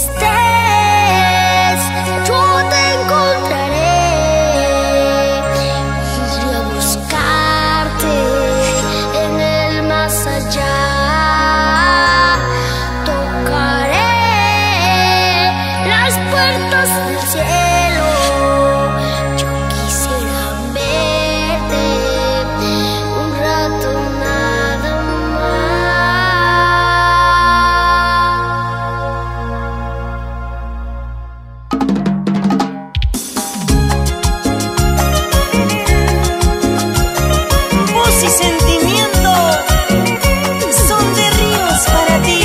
estés, yo te encontraré. Iré a buscarte en el más allá. Tocaré las puertas del cielo. Yo quisiera verte un rato nada más. Voz y sentimiento son de ríos para ti.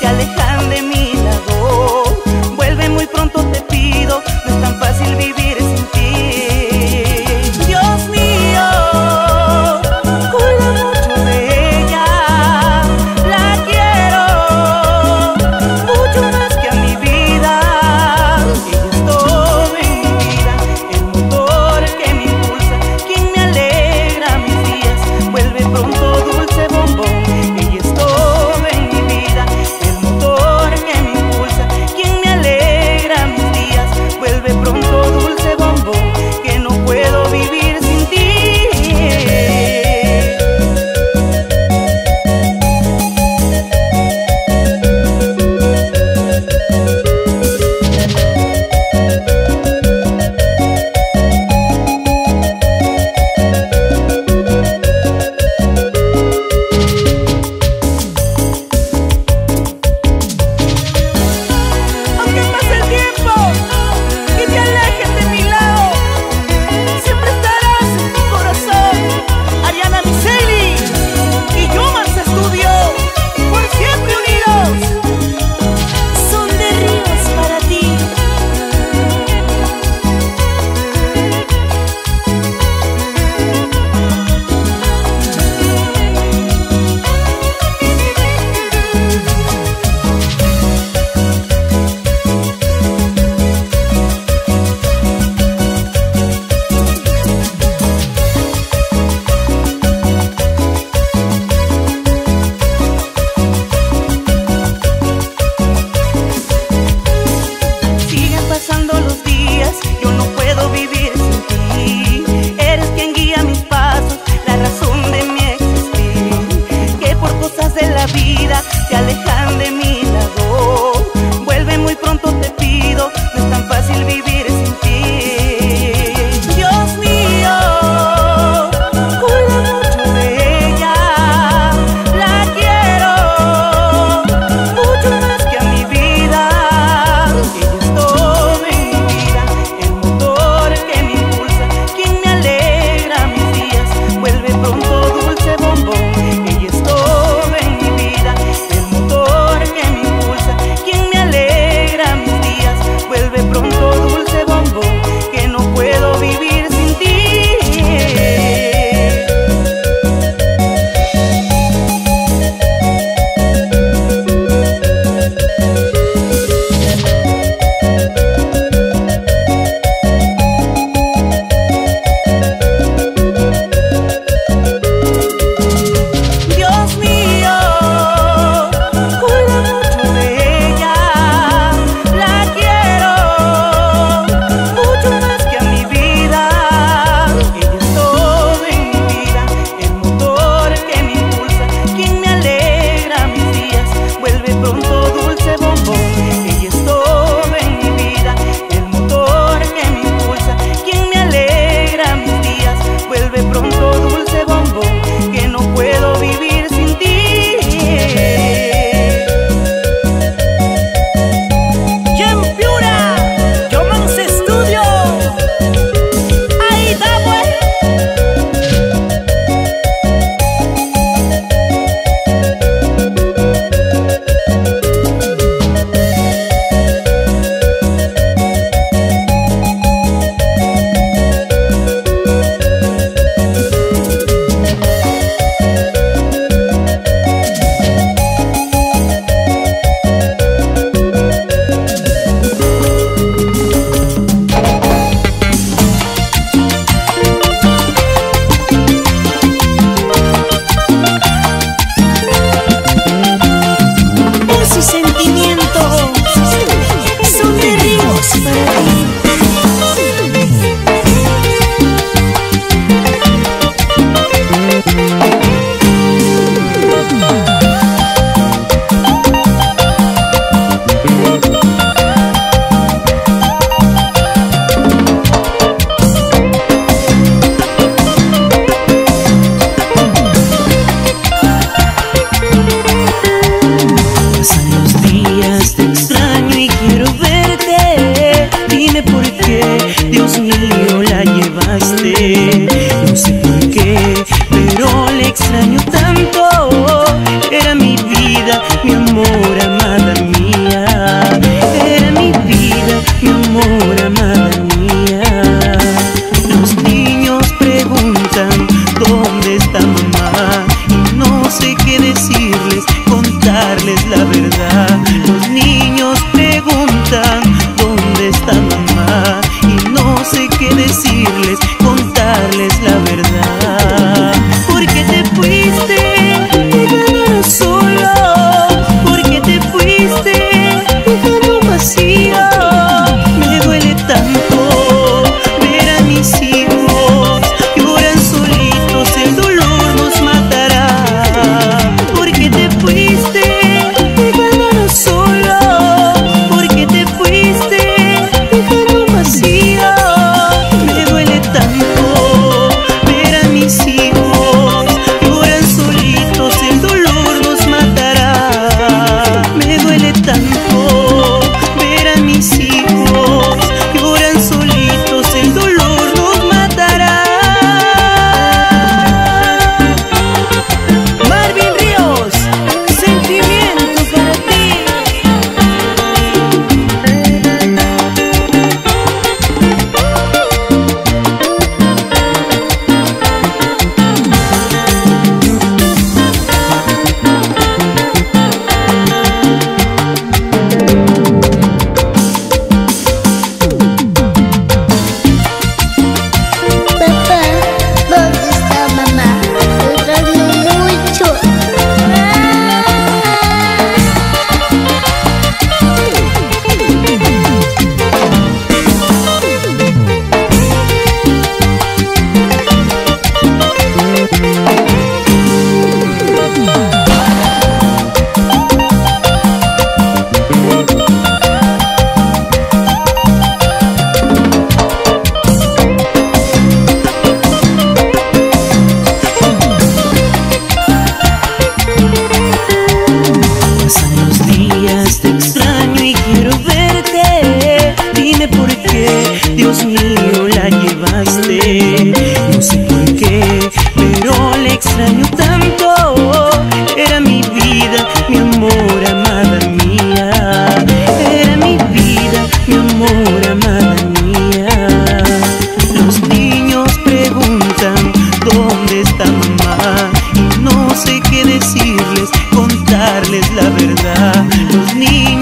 te alejan de mi lado. Vuelve muy pronto, te pido, no es tan fácil vivir sin ti. Dios mío, cuida mucho de ella, la quiero mucho más que a mi vida. Ella es todo en mi vida, el motor que me impulsa, quien me alegra mis días. Vuelve pronto, dulce bombón, ella es todo en mi vida, el motor que me impulsa. días te extraño y quiero verte. Dime por qué, Dios mío, la llevaste. No sé por qué, pero le extraño tanto. Era mi vida, mi amor, amada mía. Era mi vida, mi amor, amada mía. Los niños preguntan ¿dónde está mamá? Y no sé qué decirles, contarles la verdad. Los niños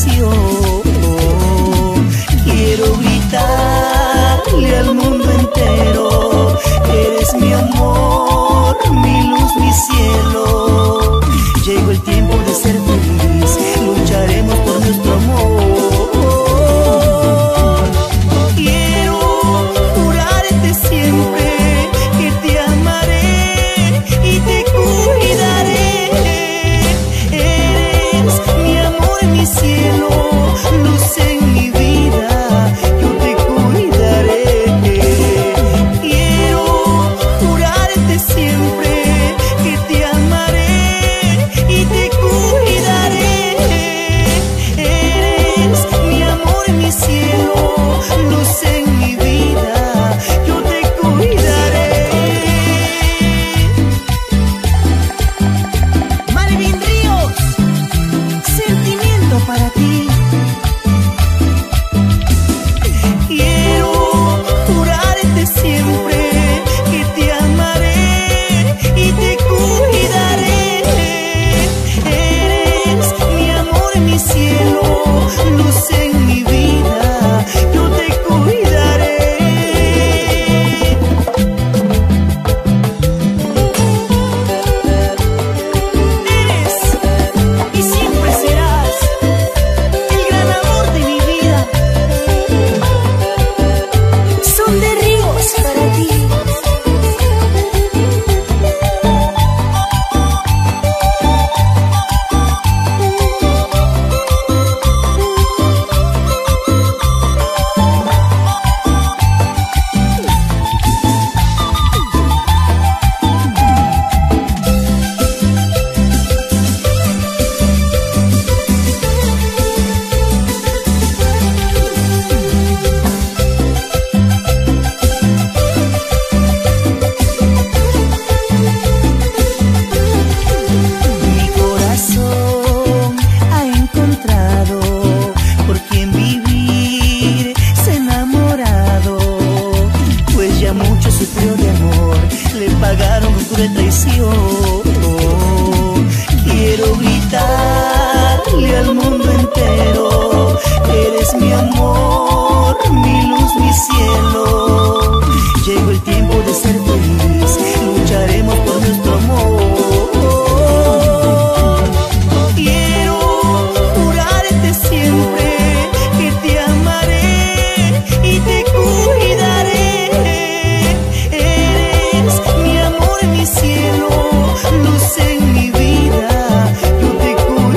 canción. Quiero gritarle al mundo entero, eres mi amor, mi luz, mi cielo. Llegó el tiempo de ser feliz, lucharemos por nuestro amor. Quiero jurarte siempre que te amaré y te cuidaré. Eres mi amor, mi cielo, luz en mi vida. Quiero gritarle al mundo entero, eres mi amor, mi luz, mi cielo. Llegó el tiempo de ser feliz, lucharemos por nuestro amor. Quiero jurarte siempre que te amaré y te cuidaré. Eres mi amor, mi cielo, luz en mi vida, yo te cuido.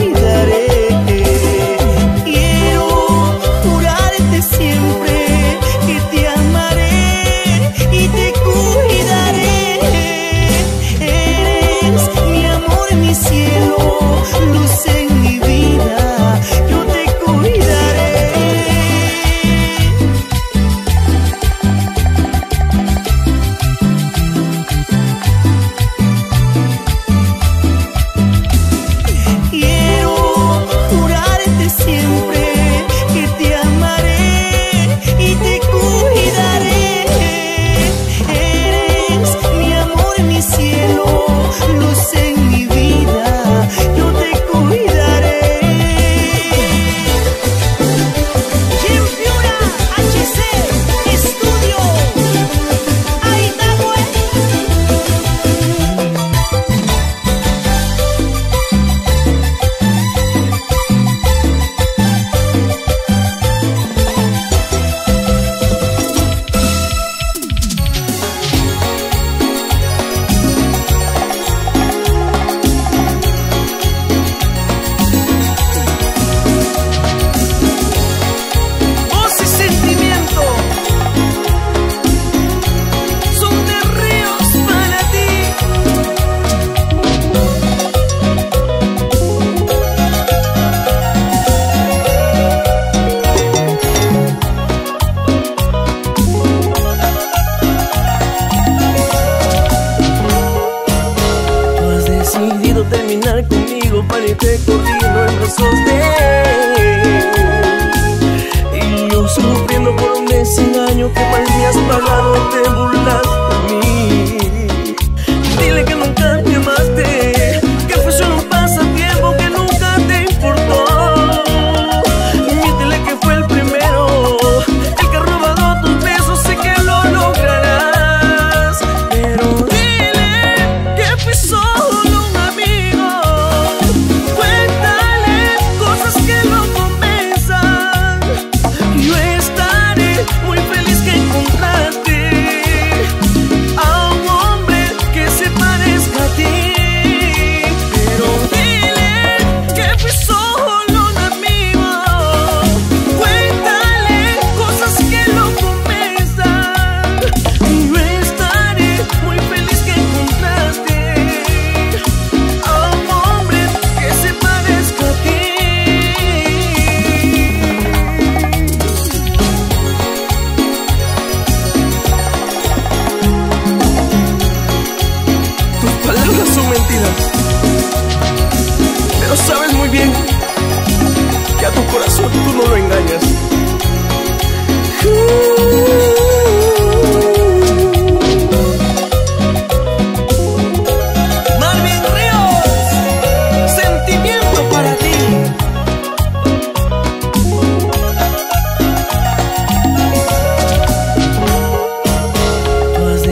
porque tú no lo engañas.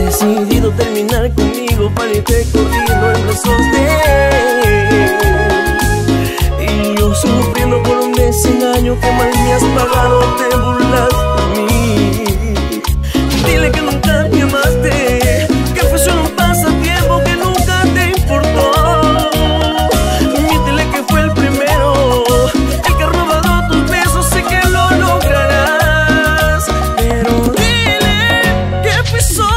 Decidido terminar conmigo para irte corriendo en brazos de él, y yo sufriendo por un desengaño que mal me has pagado. Te burlas de mí, dile que nunca me amaste, que fue solo un pasatiempo que nunca te importó. Miéntele que fue el primero, el que ha robado tus besos, sé que lo lograrás, pero dile que fui solo.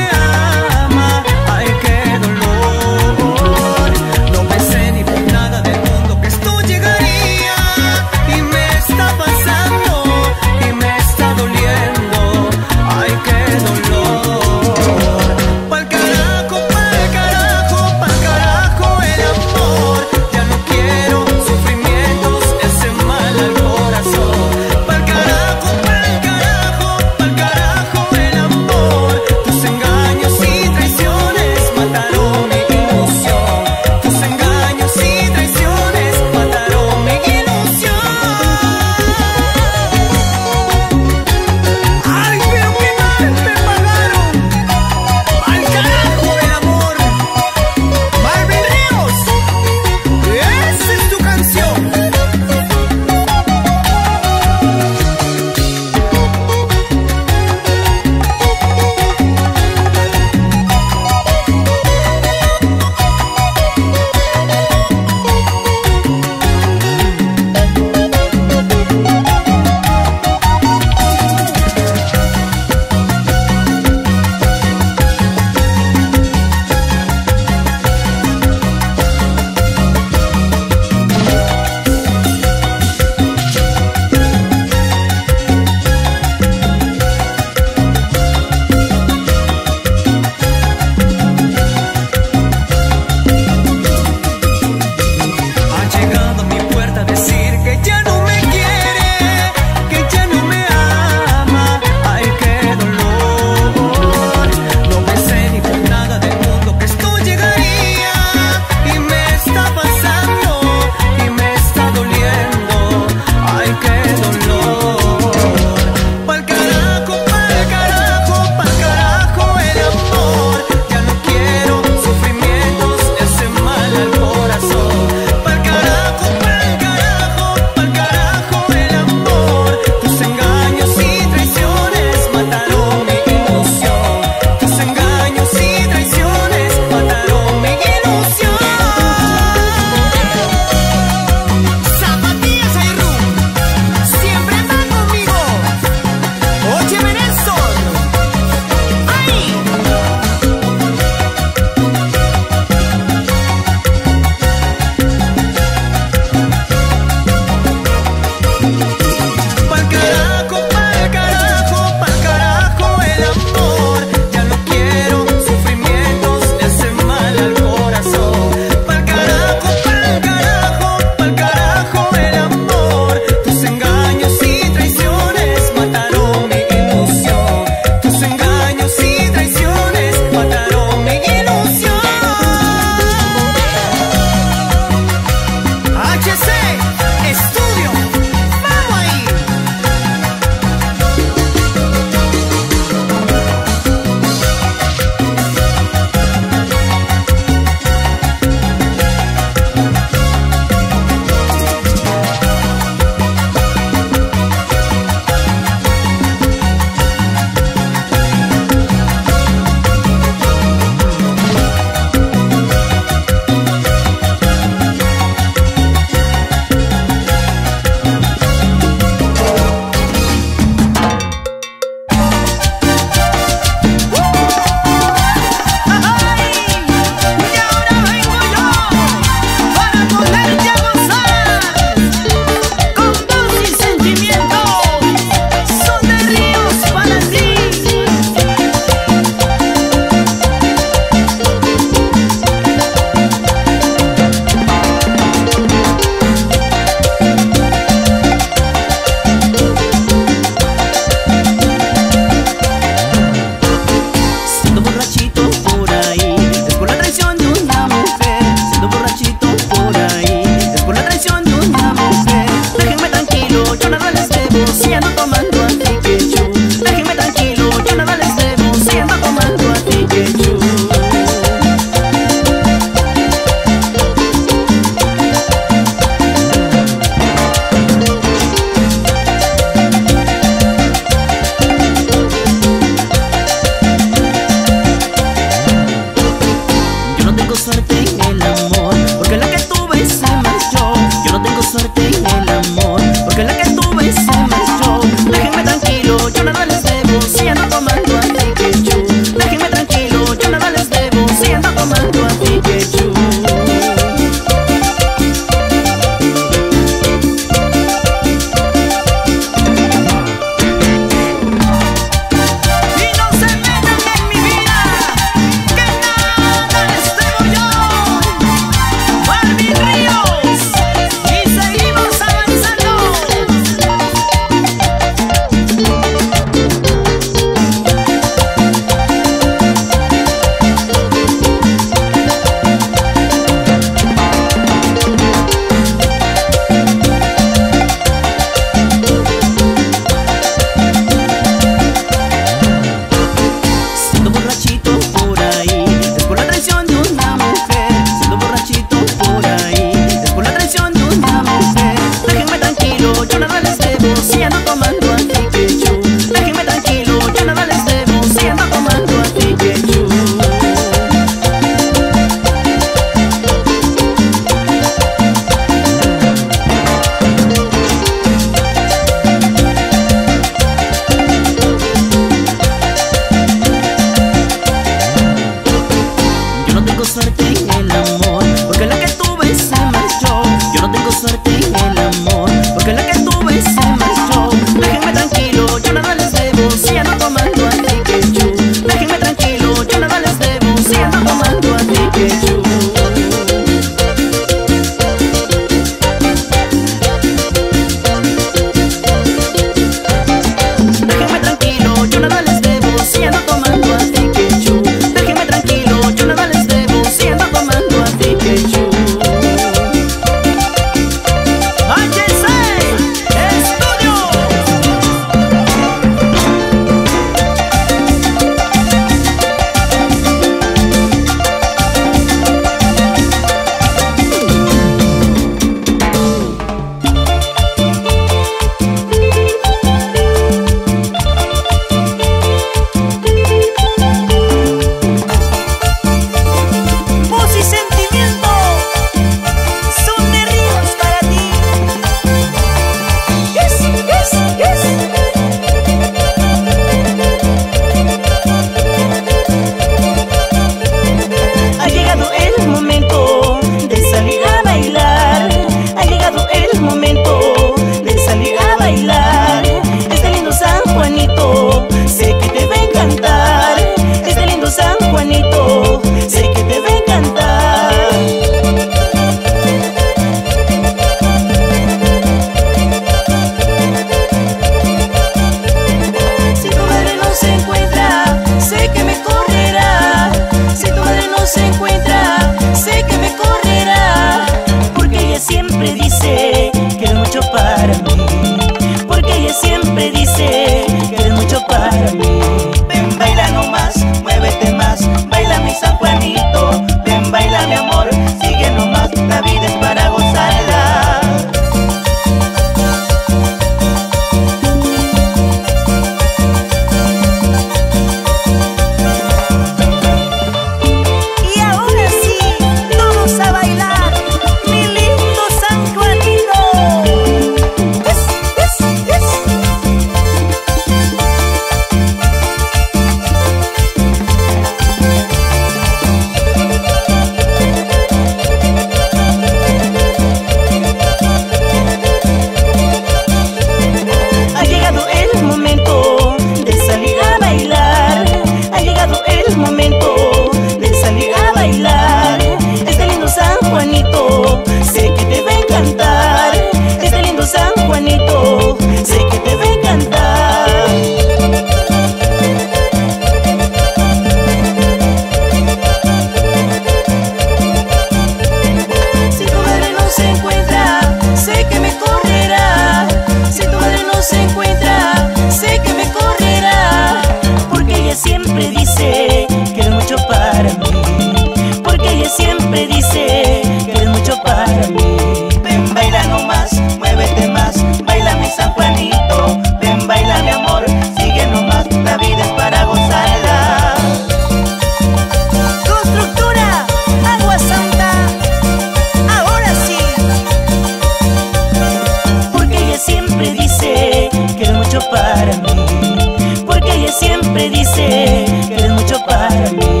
siempre dice que eres mucho para mí.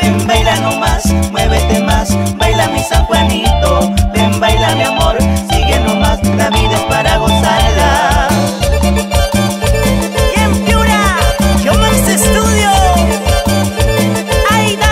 Ven, baila nomás, muévete más, baila mi San Juanito. Ven, baila mi amor, sigue nomás, la vida es para gozarla. Y en Piura, yo más estudio. Ay, da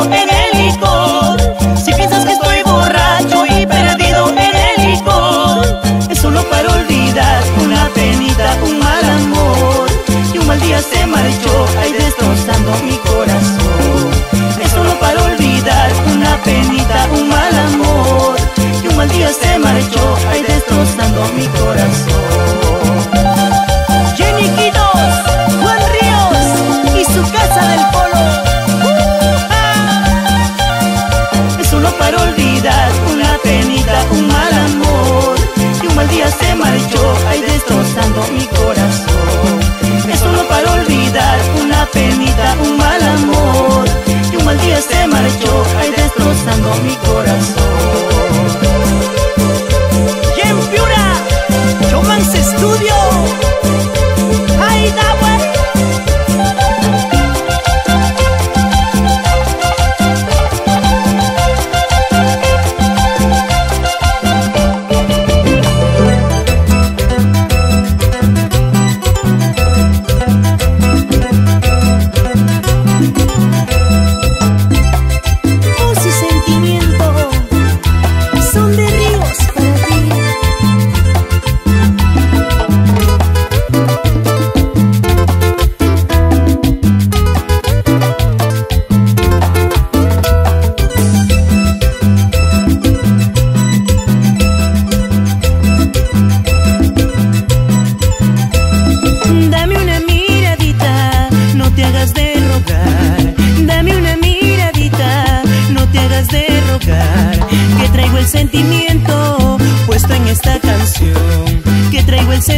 en el licor. Si piensas que estoy borracho y perdido en el licor,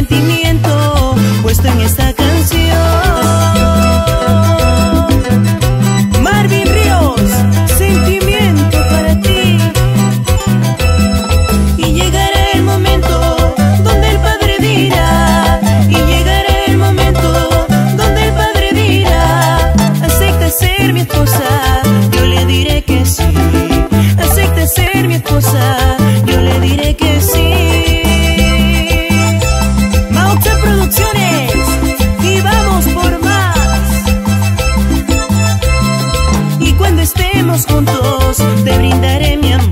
sentimiento puesto en esta canción. Marvin Ríos, sentimiento para ti. Y llegará el momento donde el Padre dirá, y llegará el momento donde el Padre dirá, acepta ser mi esposa, yo le diré que sí. Acepta ser mi esposa, yo le diré que sí. Juntos te brindaré mi amor,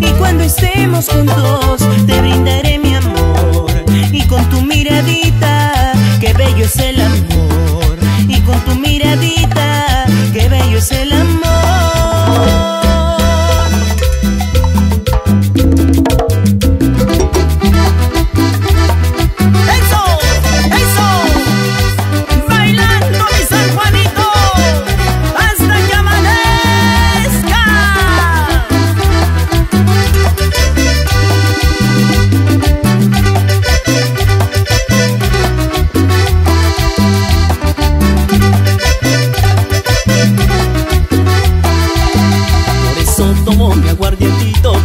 y cuando estemos juntos te brindaré mi amor, y con tu miradita qué bello es el amor, y con tu miradita qué bello es el amor.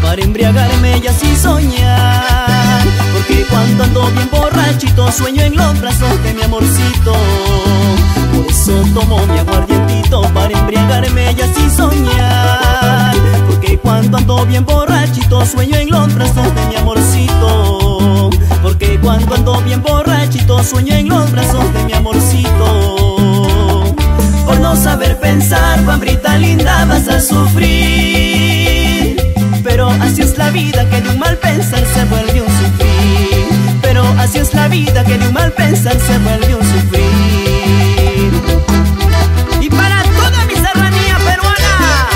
Para embriagarme y así soñar, porque cuando ando bien borrachito sueño en los brazos de mi amorcito. Por eso tomo mi aguardientito para embriagarme y así soñar, porque cuando ando bien borrachito sueño en los brazos de mi amorcito. Porque cuando ando bien borrachito sueño en los brazos de mi amorcito. Por no saber pensar, Pambrita linda, vas a sufrir, pero así es la vida, que de un mal pensar se vuelve un sufrir. Pero así es la vida, que de un mal pensar se vuelve un sufrir. Y para toda mi serranía peruana,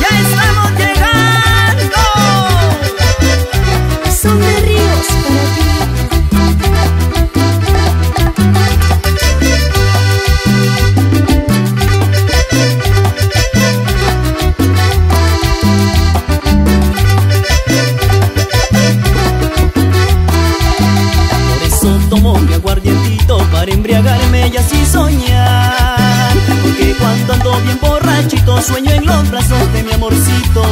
ya estamos llegando. Son de ríos para embriagarme y así soñar, porque cuando ando bien borrachito sueño en los brazos de mi amorcito.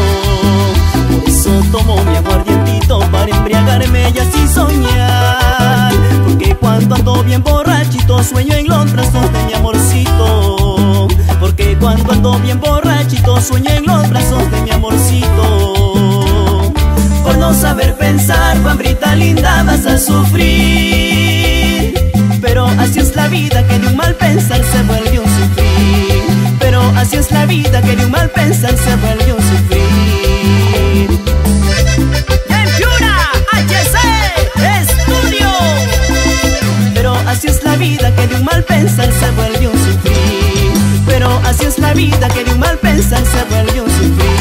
Por eso tomo mi aguardientito para embriagarme y así soñar, porque cuando ando bien borrachito sueño en los brazos de mi amorcito. Porque cuando ando bien borrachito sueño en los brazos de mi amorcito. Por no saber pensar, Pambrita linda, vas a sufrir, pero así es la vida, que de un mal pensar se vuelve un sufrir. Pero así es la vida, que de un mal pensar se vuelve un sufrir. ¡En Piura, HC Estudio! Pero así es la vida, que de un mal pensar se vuelve un sufrir. Pero así es la vida, que de un mal pensar se vuelve un sufrir.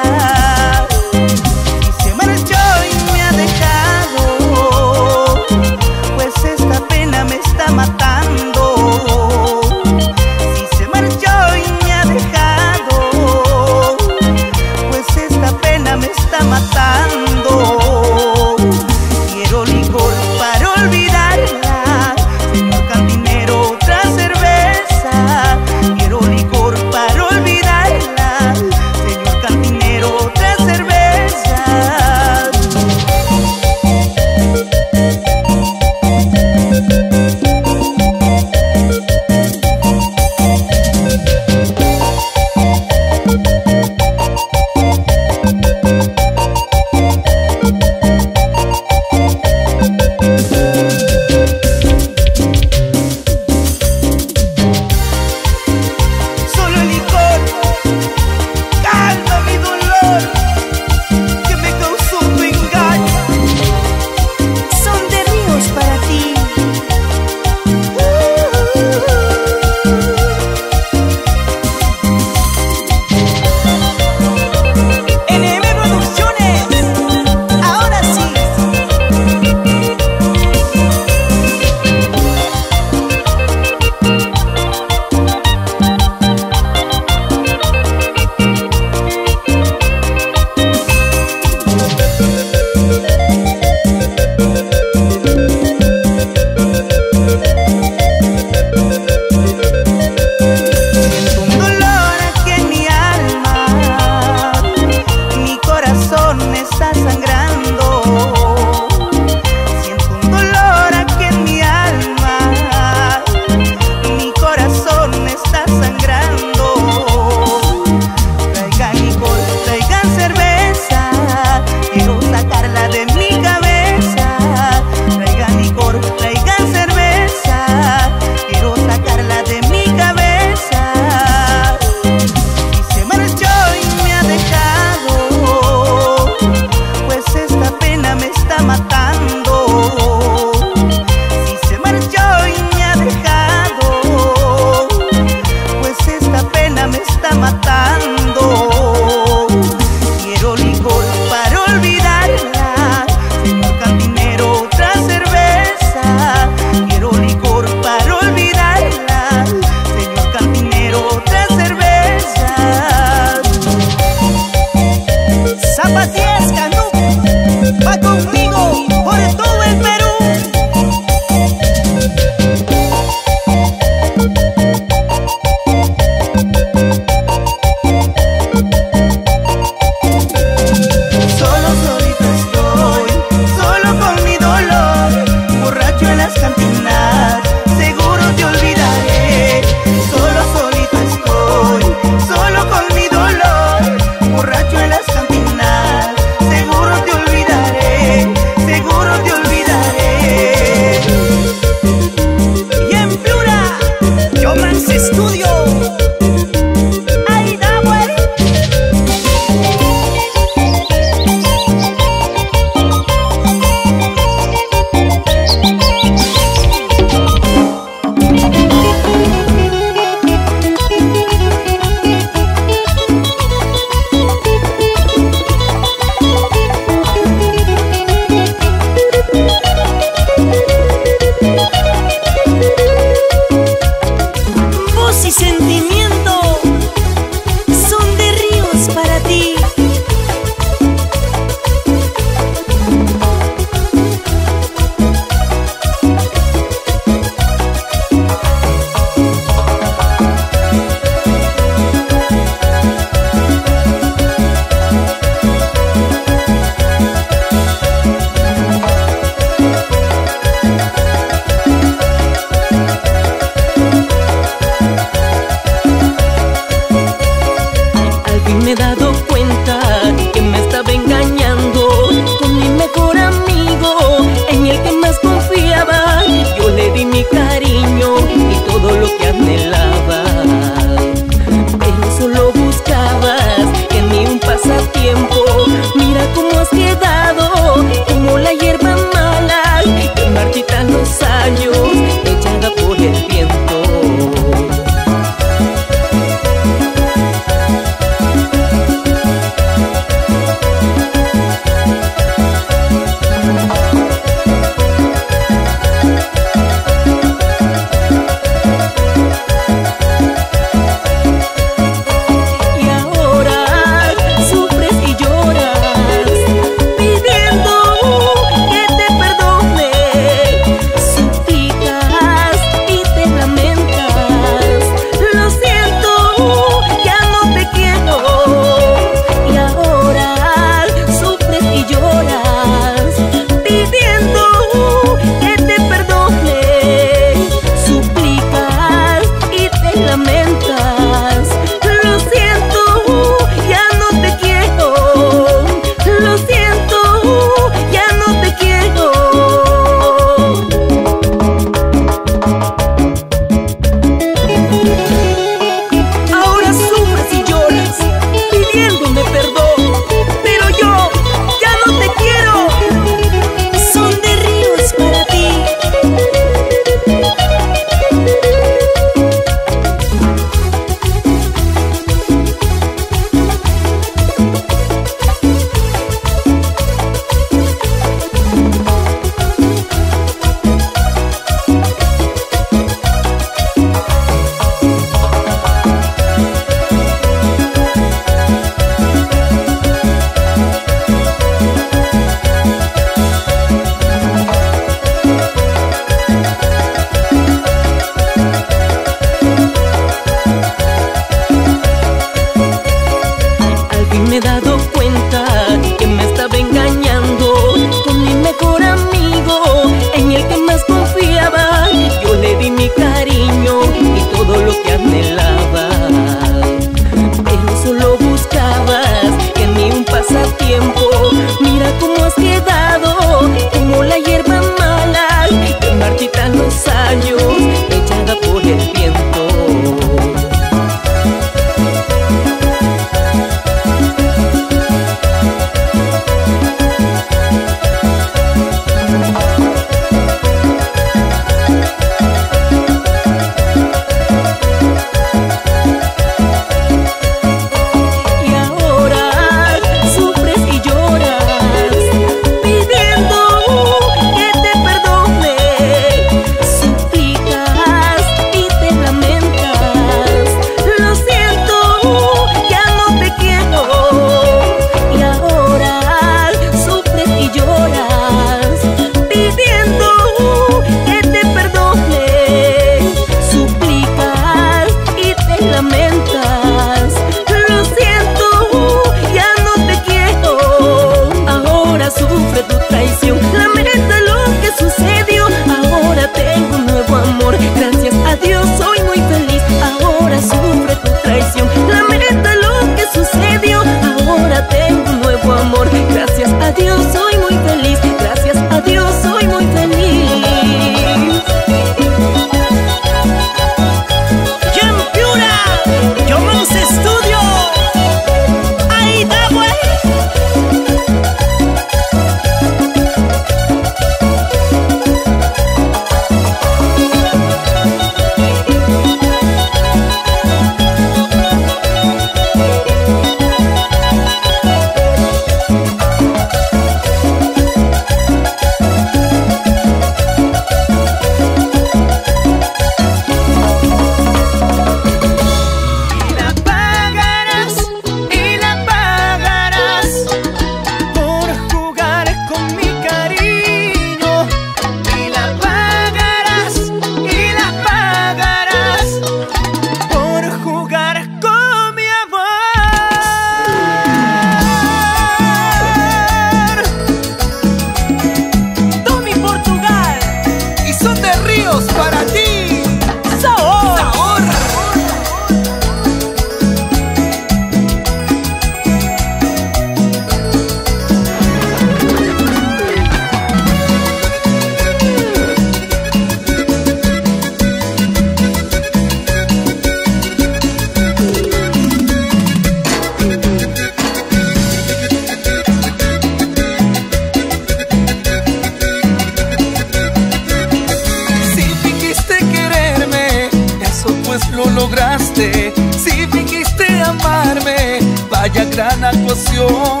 Vaya gran actuación,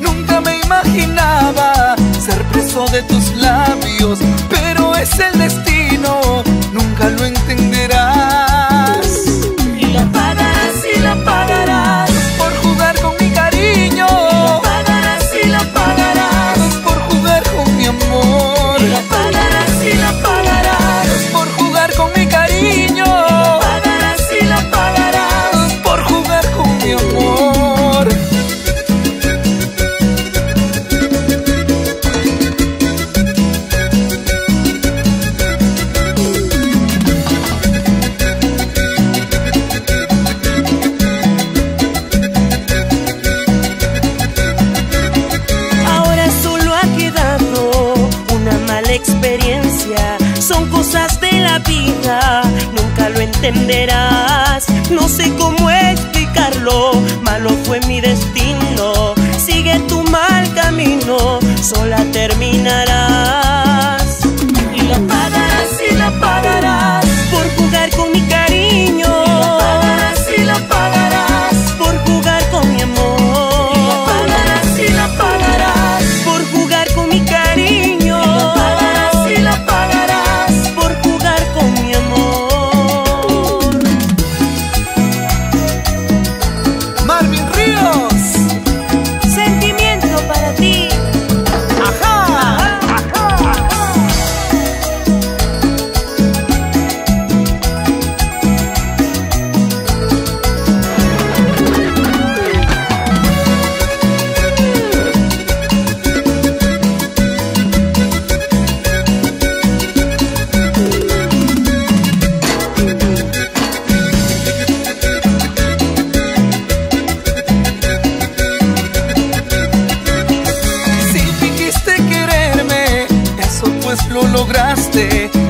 nunca me imaginaba ser preso de tus labios, pero es el destino, nunca lo entenderás. Y la pagarás por jugar con mi cariño. Y la pagarás por jugar con mi amor. Y la pagarás por jugar con mi cariño. Y la pagarás por jugar con mi amor. Nunca lo entenderás, no sé cómo explicarlo. Malo fue mi destino, sigue tu mal camino, sola terminarás. Y la pagarás por jugar con mi cariño. Y la pagarás por jugar con mi amor. Y la pagarás por jugar con mi cariño. Y la pagarás por jugar con mi amor.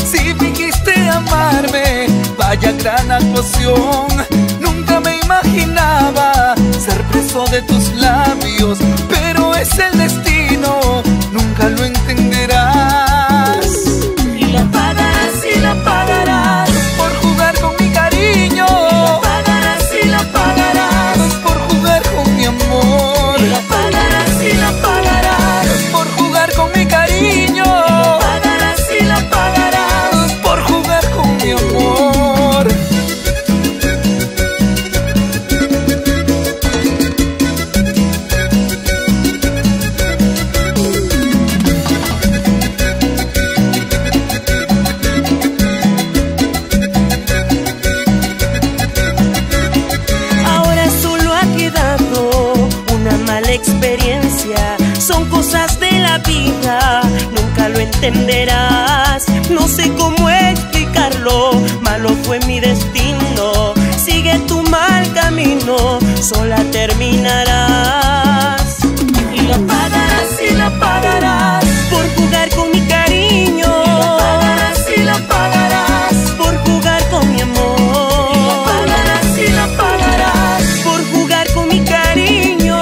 Si fingiste amarme, vaya gran actuación. Nunca me imaginaba ser preso de tus labios, pero es el destino, nunca lo entenderás. Y la pagarás por jugar con mi cariño. Y la pagarás por jugar con mi amor. Y la pagarás por jugar con mi cariño. Nunca lo entenderás, no sé cómo explicarlo. Malo fue mi destino, sigue tu mal camino, sola terminarás. Y la pagarás por jugar con mi cariño. Y la pagarás por jugar con mi amor. Y la pagarás por jugar con mi cariño.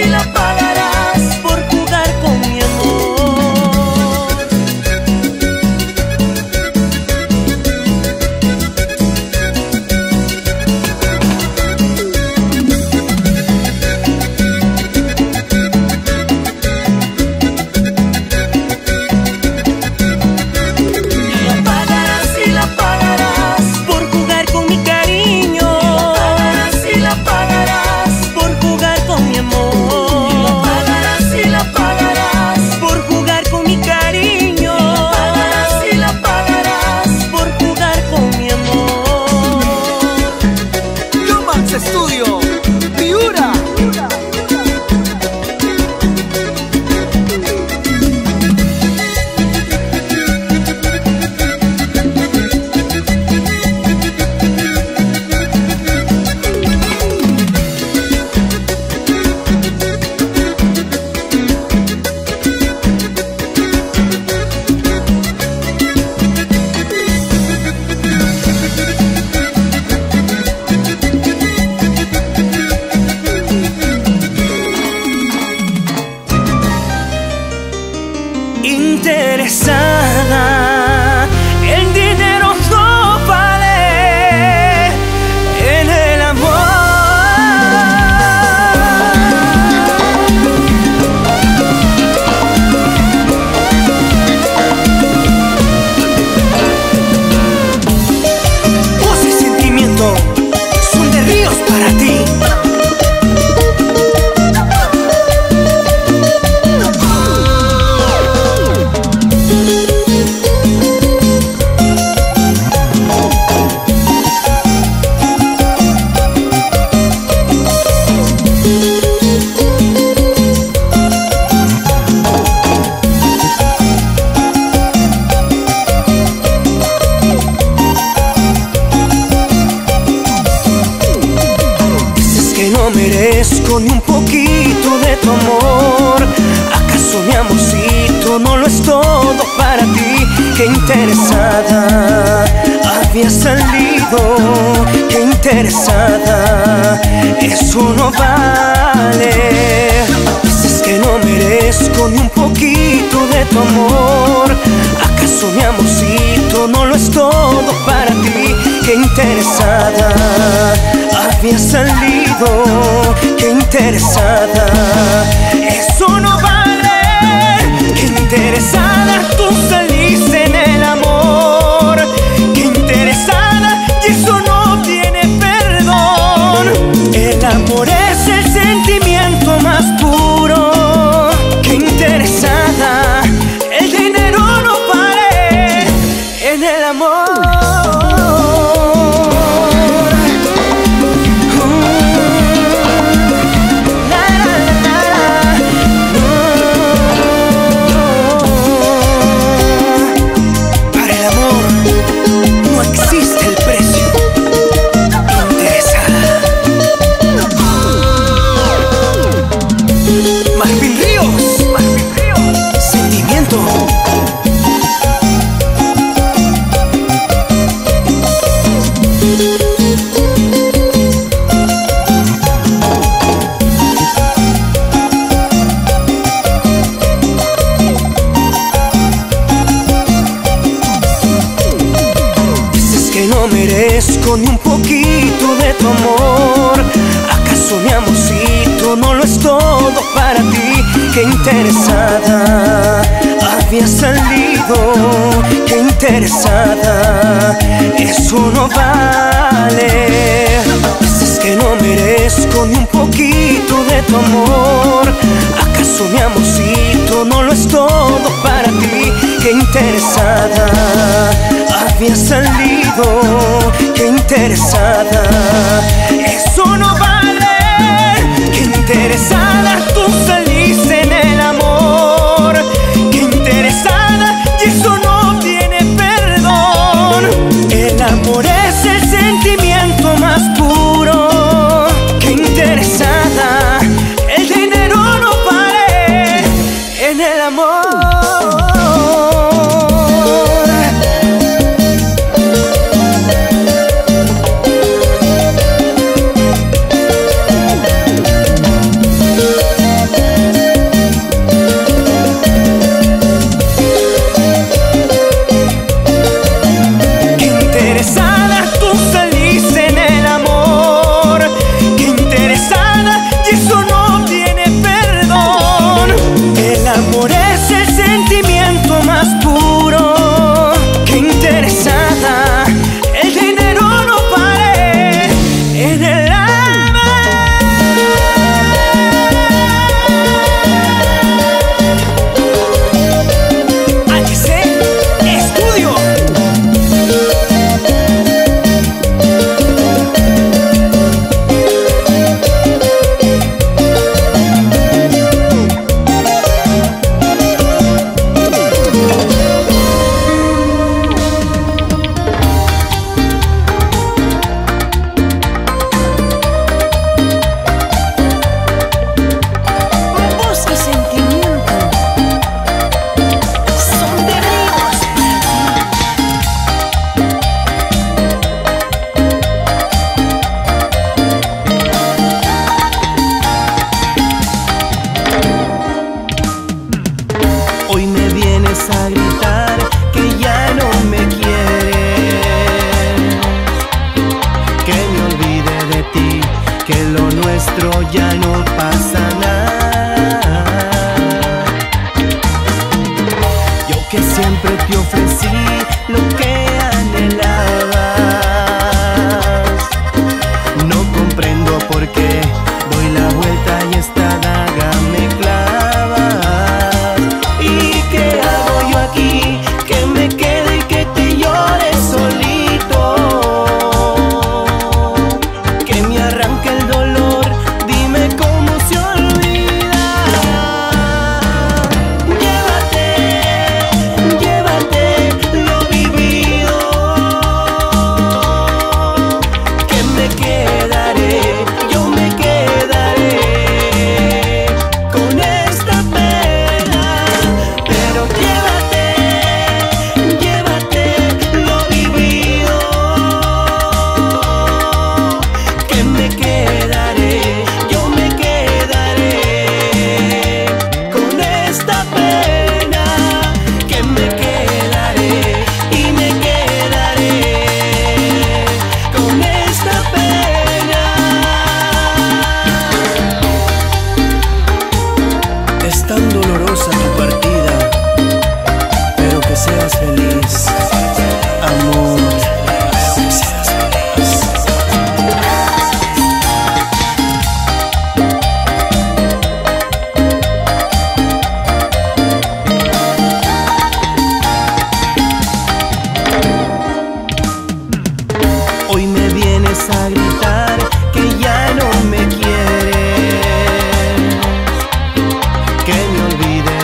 Y la pagarás por jugar con mi amor. Estudio Piura. Interesada, el dinero no vale en el amor. había salido, qué interesada, eso no vale. Dices que no merezco ni un poquito de tu amor, ¿acaso mi amorcito no lo es todo para ti? Qué interesada, había salido, qué interesada, eso no vale. Qué interesada, tú saliste en el amor, qué interesada, y eso no tiene perdón. El amor es el sentimiento más puro, qué interesada, el dinero no vale en el amor. Ni un poquito de tu amor, ¿acaso mi amorcito no lo es todo para ti? Qué interesada, había salido, qué interesada, eso no vale. Dices que no merezco ni un poquito de tu amor, ¿acaso mi amorcito no lo es todo para ti? Qué interesada, había salido, qué interesada, eso no vale. Qué interesada, tú saliste en el amor, qué interesada, y eso no tiene perdón. El amor es el sentimiento más puro, qué interesada, el dinero no vale en el amor.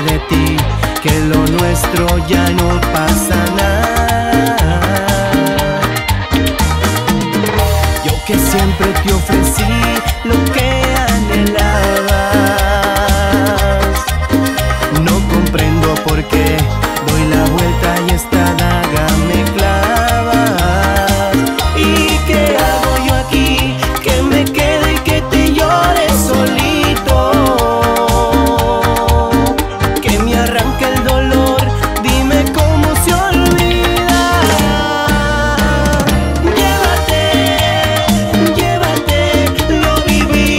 de ti, que lo nuestro ya no pasa nada. Yo que siempre te ofrecí lo que anhelabas, no comprendo por qué doy la vuelta y esta daga me clavas. ¿Y qué hago yo aquí? Que me quede y que te llore solito, que me arranque el dolor. Dime cómo se olvida. Llévate, llévate lo vivido.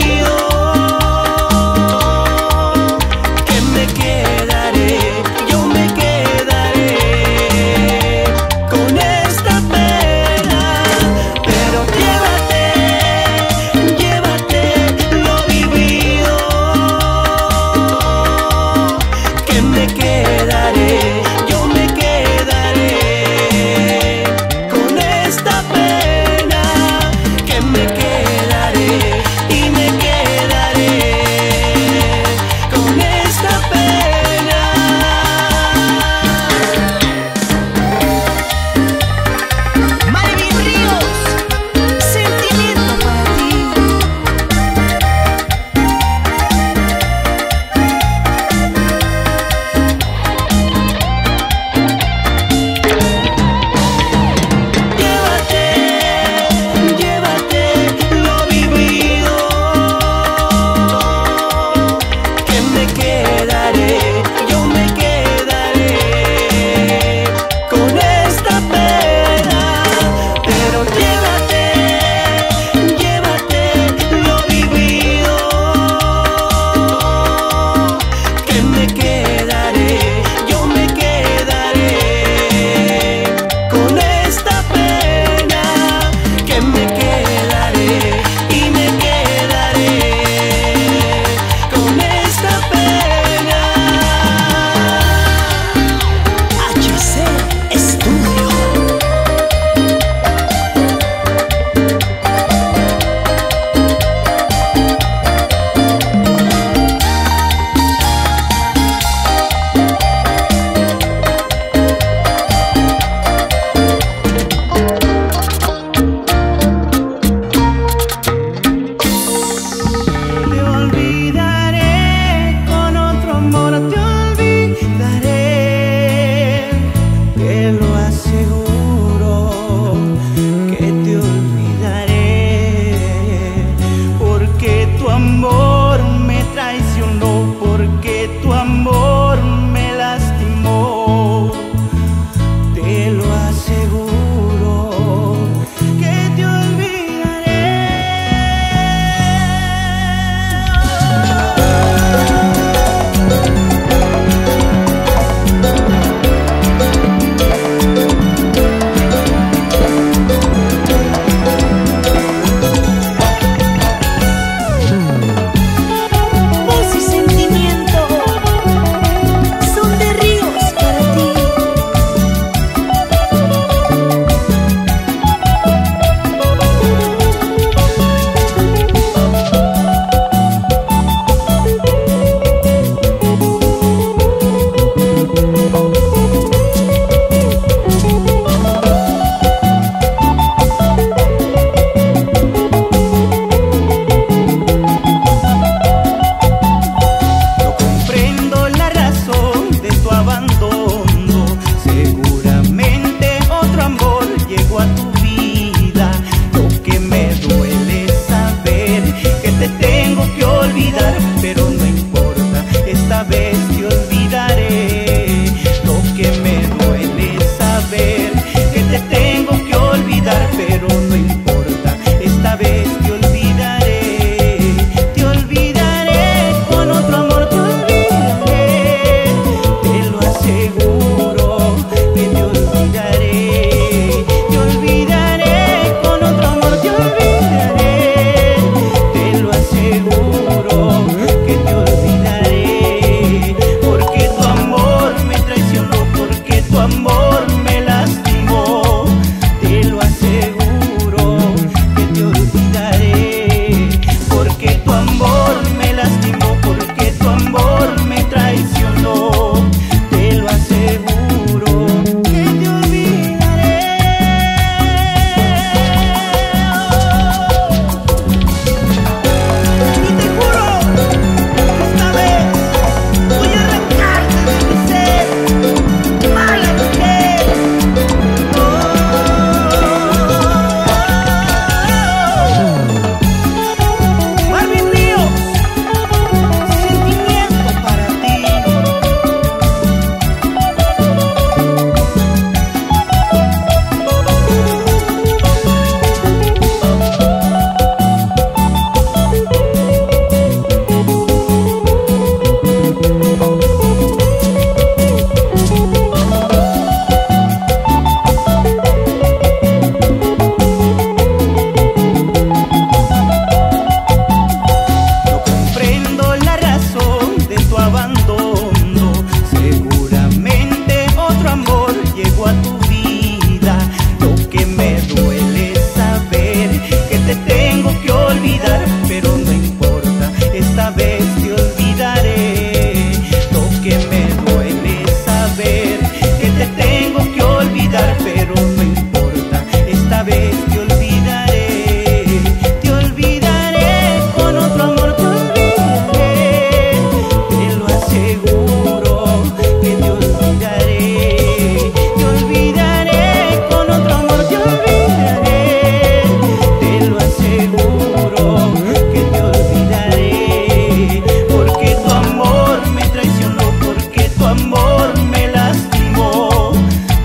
amor me lastimó.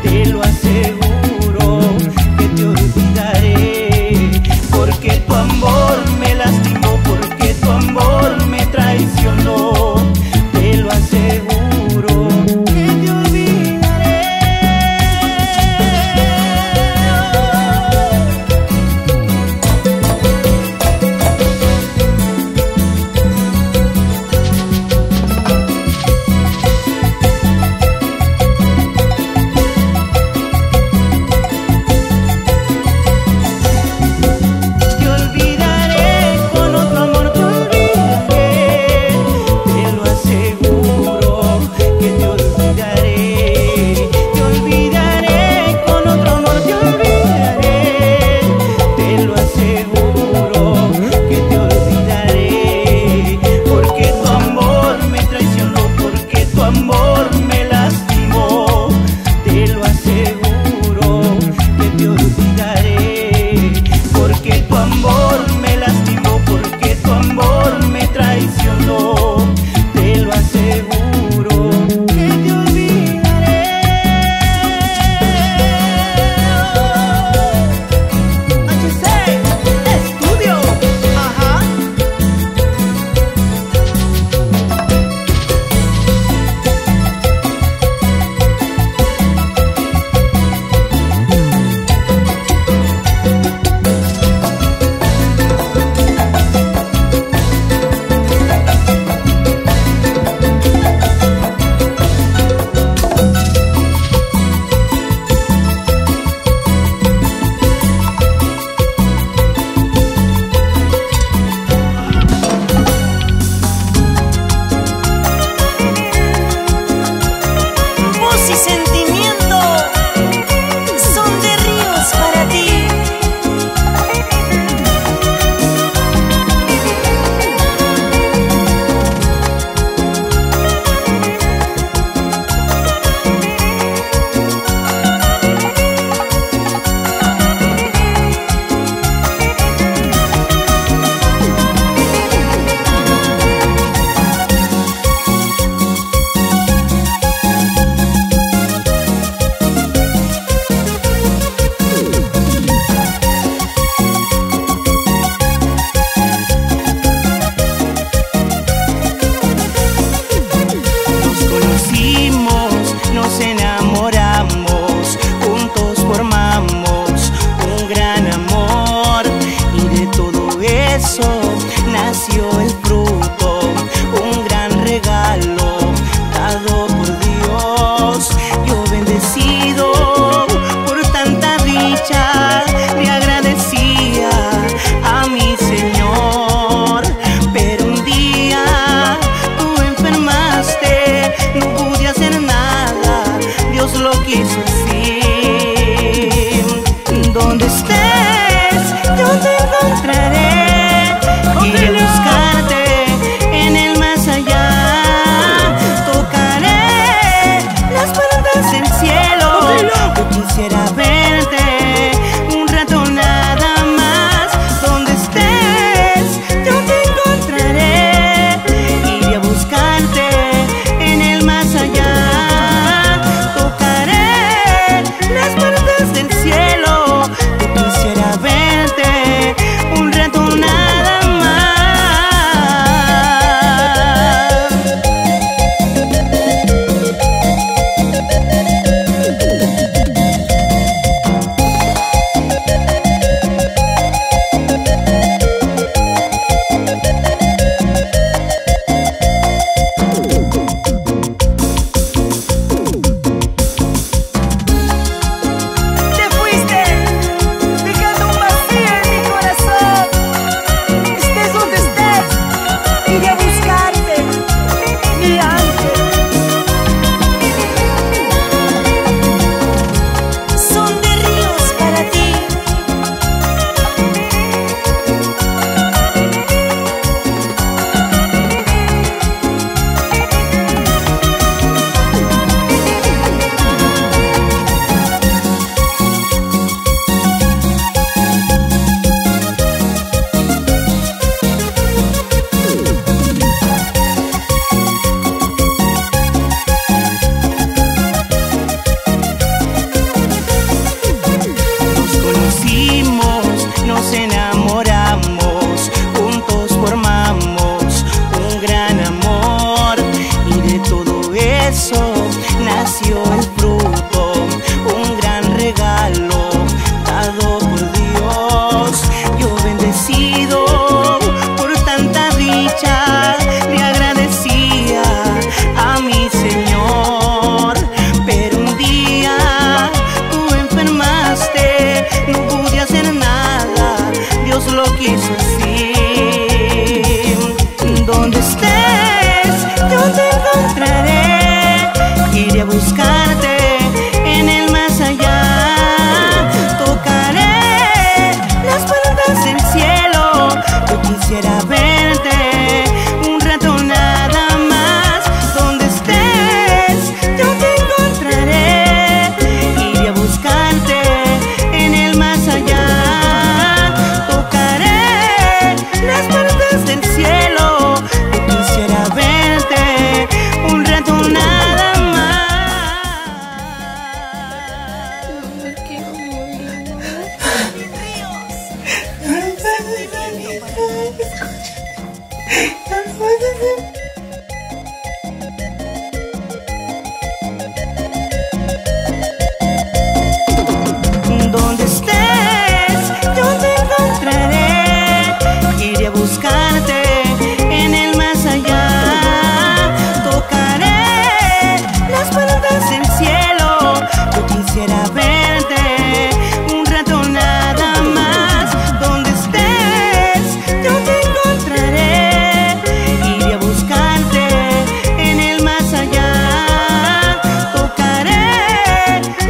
Te lo aseguro que te olvidaré, porque tu amor me lastimó, porque tu amor me traicionó. Te lo aseguro que te buscarte en el más allá, tocaré besos nació el fruto, un gran regalo dado por Dios. Yo bendecido por tanta dicha, le agradecía a mi Señor. Pero un día tú enfermaste, no pude hacer nada, Dios lo quiso así. Donde estés, yo te encontraré, iré a buscarte en el más allá. Tocaré las puertas del cielo, yo quisiera verte un rato nada más. Donde estés, yo te encontraré, iré a buscarte en el más allá. Tocaré las puertas del cielo, buscarte en el más allá. Tocaré las puertas del cielo, yo quisiera verte un rato nada más. Donde estés, yo te encontraré, iré a buscarte en el más allá. Tocaré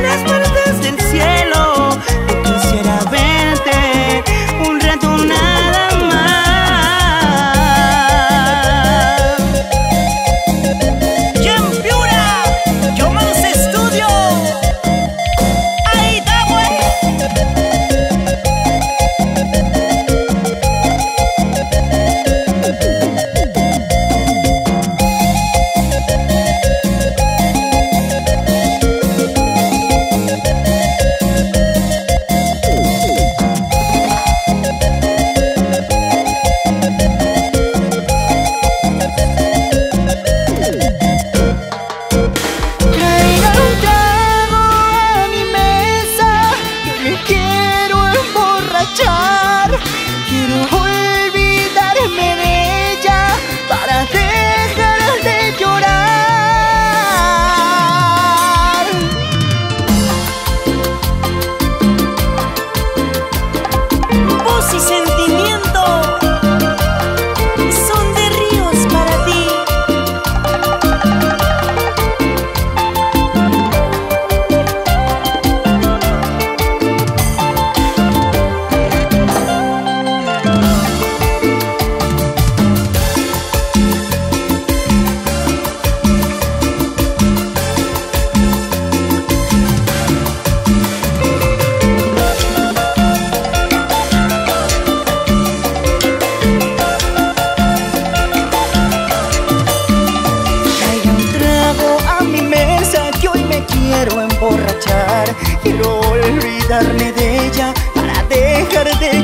las puertas del cielo, yo quisiera verte un rato nada más. Quiero olvidarme de ella para dejar de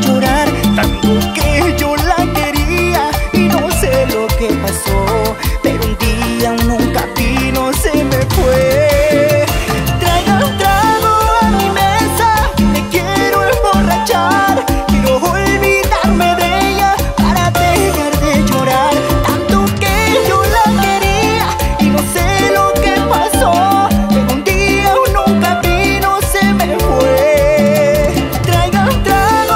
llorar, tanto que yo la quería y no sé lo que pasó, pero un día nunca vino, se me fue. Traiga un trago a mi mesa, me quiero emborrachar, quiero olvidarme de ella para dejar de llorar, tanto que yo la quería y no sé lo que pasó. Camino se me fue. Traiga un trago a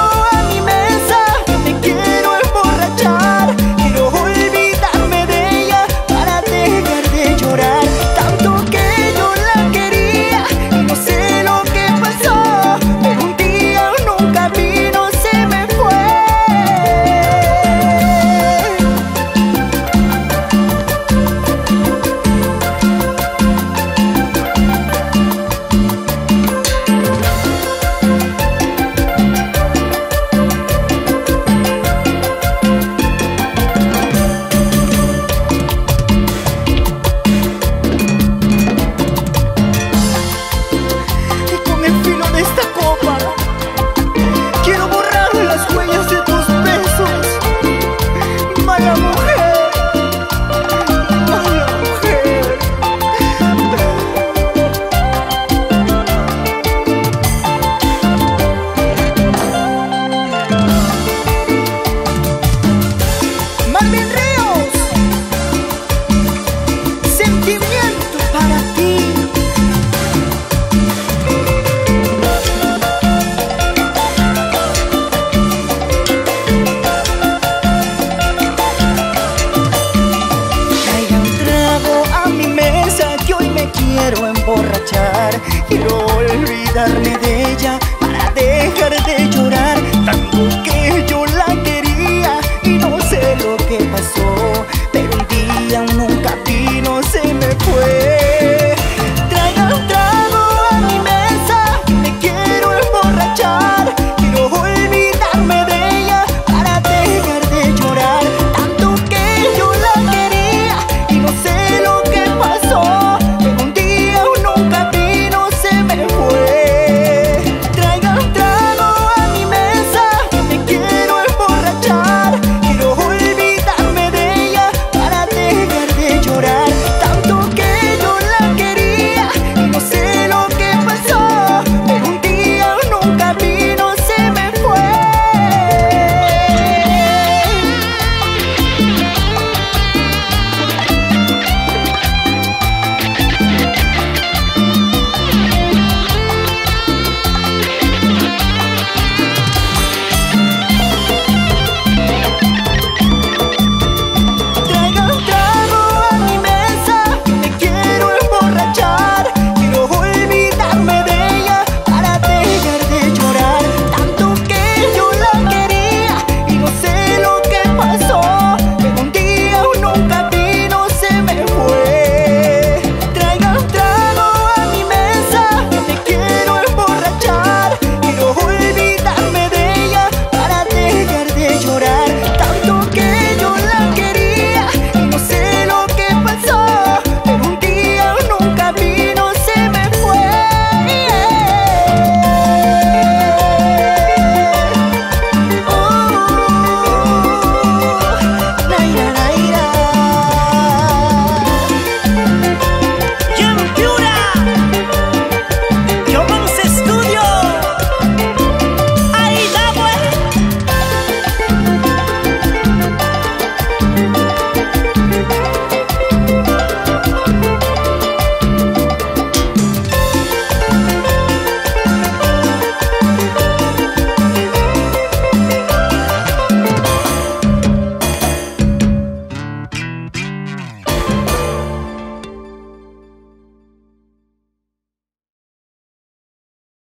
quiero olvidarme